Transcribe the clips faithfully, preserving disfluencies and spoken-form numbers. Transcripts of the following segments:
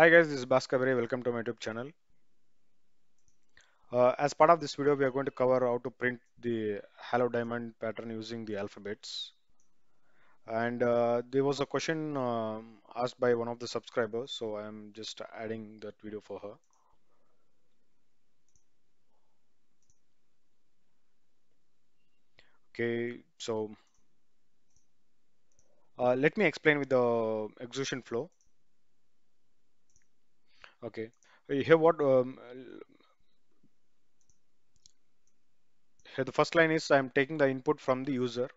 Hi guys, this is Baskavare. Welcome to my YouTube channel. Uh, as part of this video, we are going to cover how to print the Hello Diamond pattern using the alphabets. And uh, there was a question um, asked by one of the subscribers, so I am just adding that video for her. Okay, so uh, let me explain with the execution flow. Okay, here what um, here the first line is I am taking the input from the user.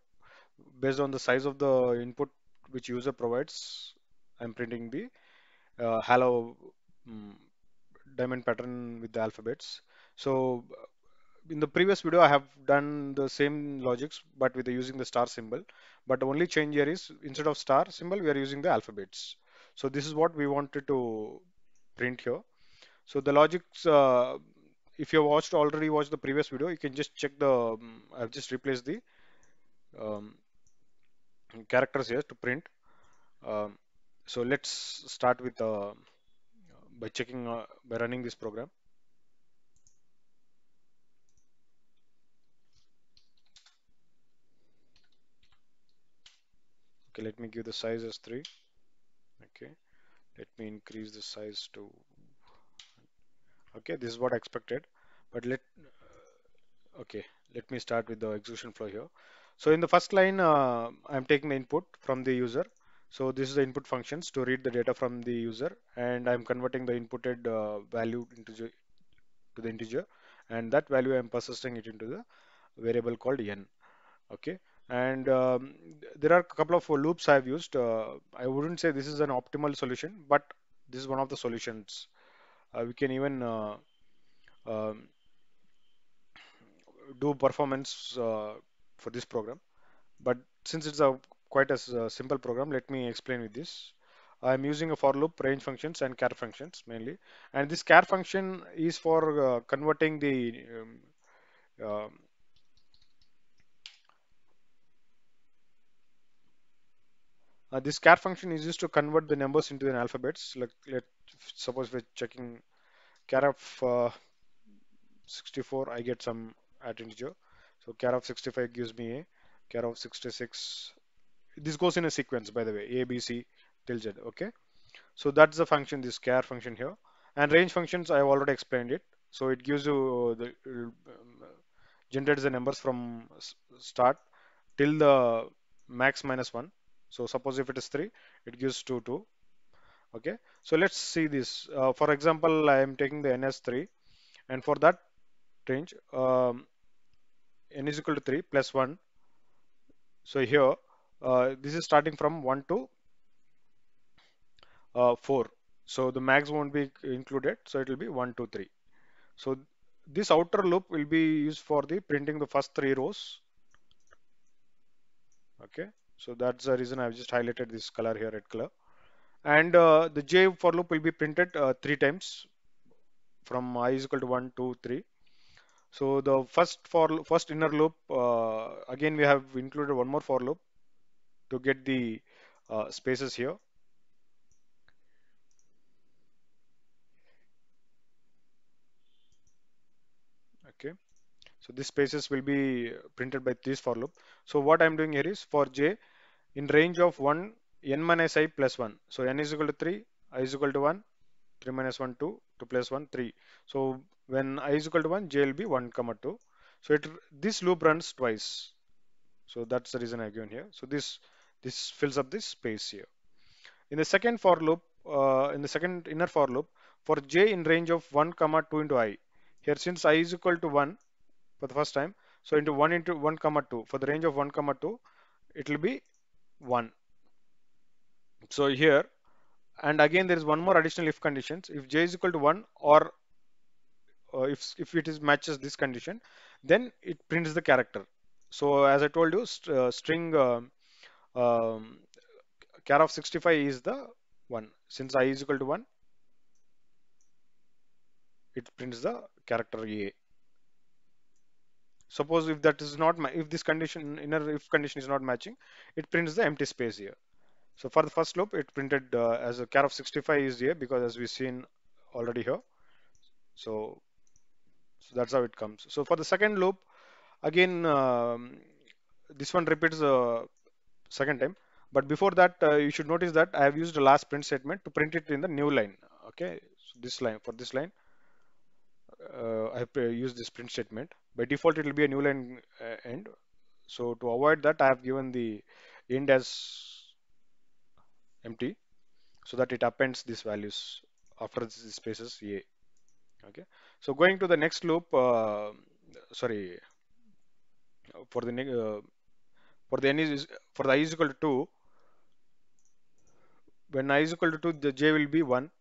Based on the size of the input which user provides, I am printing the uh, hello um, diamond pattern with the alphabets. So in the previous video I have done the same logics but with the using the star symbol, but the only change here is instead of star symbol we are using the alphabets. So this is what we wanted to print here. So the logics, uh, if you watched already watched the previous video, you can just check the um, I've just replaced the um, characters here to print. Um, so let's start with uh, by checking uh, by running this program. Okay, let me give the size as three. Okay, let me increase the size to, okay, this is what I expected, but let, okay, let me start with the execution flow here. So in the first line, uh, I'm taking the input from the user. So this is the input functions to read the data from the user, and I'm converting the inputted uh, value integer to the integer, and that value I'm persisting it into the variable called n. Okay. And um, there are a couple of loops I've used. Uh, I wouldn't say this is an optimal solution, but this is one of the solutions. Uh, we can even uh, um, do performance uh, for this program. But since it's a quite a, a simple program, let me explain with this. I'm using a for loop, range functions, and char functions mainly. And this char function is for uh, converting the um, uh, Uh, this char function is used to convert the numbers into an alphabets. Like, let suppose we're checking char of uh, sixty-four, I get some at integer. So char of sixty-five gives me a, char of sixty-six. This goes in a sequence, by the way, A, B, C till Z. Okay, so that's the function, this char function here. And range functions, I have already explained it. So it gives you the um, generates the numbers from start till the max minus one. So suppose if it is three, it gives two, two. Okay, so let's see this. Uh, for example, I am taking the n as three, and for that range, um, n is equal to three plus one. So here, uh, this is starting from one to uh, four. So the max won't be included, so it will be one, two, three. So this outer loop will be used for the printing the first three rows. Okay. So that's the reason I've just highlighted this color here, red color. And uh, the J for loop will be printed uh, three times from I is equal to one, two, three. So the first for first inner loop, uh, again we have included one more for loop to get the uh, spaces here. Okay. So these spaces will be printed by this for loop. So what I'm doing here is for j in range of one, n minus I plus one. So n is equal to three, I is equal to one, three minus one, two, two plus one, three. So when I is equal to one, j will be one, comma two. So it, this loop runs twice. So that's the reason I've given here. So this, this fills up this space here. In the second for loop, uh, in the second inner for loop, for j in range of one, comma two into I. Here since I is equal to one, for the first time, so into one into one comma two, for the range of one comma two, it will be one. So here, and again there is one more additional if conditions. If j is equal to one, or uh, if if it is matches this condition, then it prints the character. So as I told you, st uh, string uh, um, char of sixty-five is the one. Since I is equal to one, it prints the character a. Suppose if that is not, if this condition, inner if condition is not matching, it prints the empty space here. So for the first loop, it printed uh, as a char of sixty-five is here, because as we've seen already here. So, so that's how it comes. So for the second loop, again, um, this one repeats the second time. But before that, uh, you should notice that I have used the last print statement to print it in the new line. Okay, so this line, for this line, uh, I have used this print statement. By default, it will be a new line uh, end. So to avoid that, I have given the end as empty, so that it appends these values after these spaces A. Okay, so going to the next loop, uh, sorry, for the uh, for the n is for the I is equal to two. When I is equal to two, the j will be one,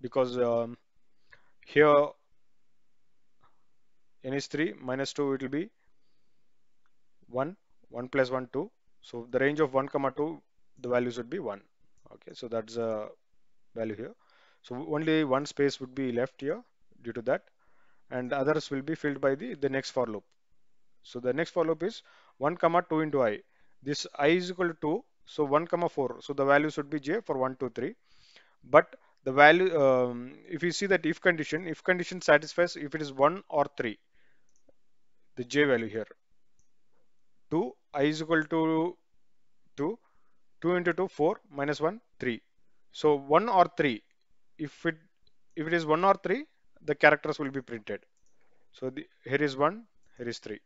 because um, here n is three minus two, it will be one, one plus one, two. So the range of one comma two, the values would be one. Okay, so that's a value here. So only one space would be left here due to that, and the others will be filled by the, the next for loop. So the next for loop is one comma two into I. This I is equal to two, so one comma four. So the value should be j for one, two, three. But the value, um, if you see that if condition, if condition satisfies if it is one or three, the j value here. two, I is equal to two, two into two, four, minus one, three. So one or three, if it if it is one or three, the characters will be printed. So the, here is one, here is three.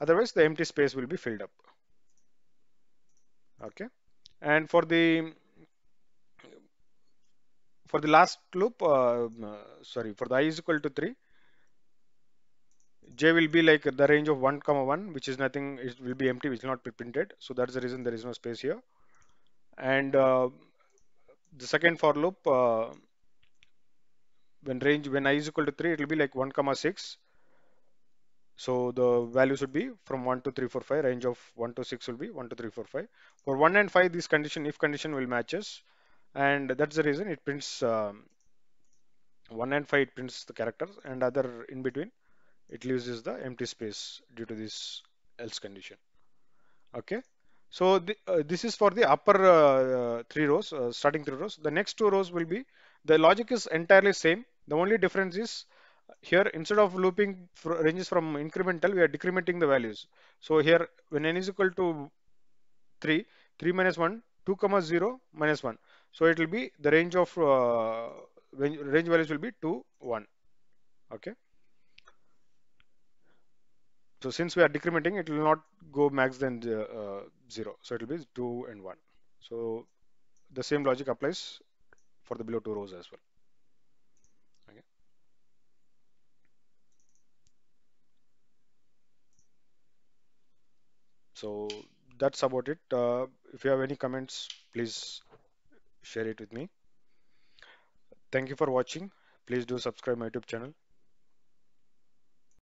Otherwise, the empty space will be filled up. Okay, and for the for the last loop, uh, sorry, for the I is equal to three, j will be like the range of one comma one, which is nothing, it will be empty, which will not be printed. So that's the reason there is no space here. And uh, the second for loop, uh, when range when I is equal to three, it will be like one comma six. So the values would be from one to three, four, five. Range of one to six will be one to three, four, five. For one and five, this condition, if condition, will matches, and that's the reason it prints um, one and five, it prints the characters, and other in between it loses the empty space due to this else condition. Okay, so the, uh, this is for the upper uh, three rows, uh, starting three rows. The next two rows will be, the logic is entirely same. The only difference is here, instead of looping ranges from incremental, we are decrementing the values. So here, when n is equal to three, three minus one, two comma zero minus one. So it will be the range of uh, range, range values will be two, one. Okay. So since we are decrementing, it will not go max than the, uh, zero. So it will be two and one. So the same logic applies for the below two rows as well. Okay. So that's about it. Uh, if you have any comments, please share it with me. Thank you for watching. Please do subscribe my YouTube channel.